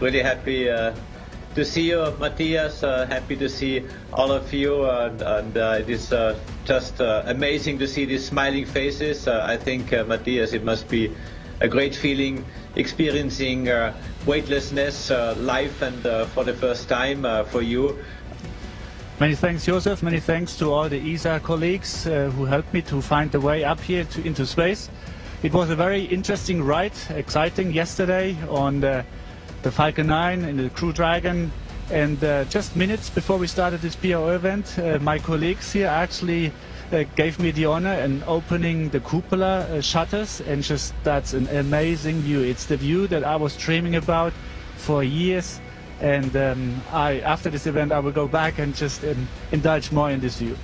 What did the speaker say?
really happy to see you, Matthias. Happy to see all of you, and it is just amazing to see these smiling faces. I think, Matthias, it must be a great feeling experiencing weightlessness live and for the first time for you. Many thanks, Josef. Many thanks to all the ESA colleagues who helped me to find the way up here into space. It was a very interesting ride, exciting yesterday on the Falcon 9 and the Crew Dragon. And just minutes before we started this PRO event, my colleagues here actually gave me the honor in opening the Cupola shutters, and just that's an amazing view. It's the view that I was dreaming about for years, and after this event I will go back and just indulge more in this view.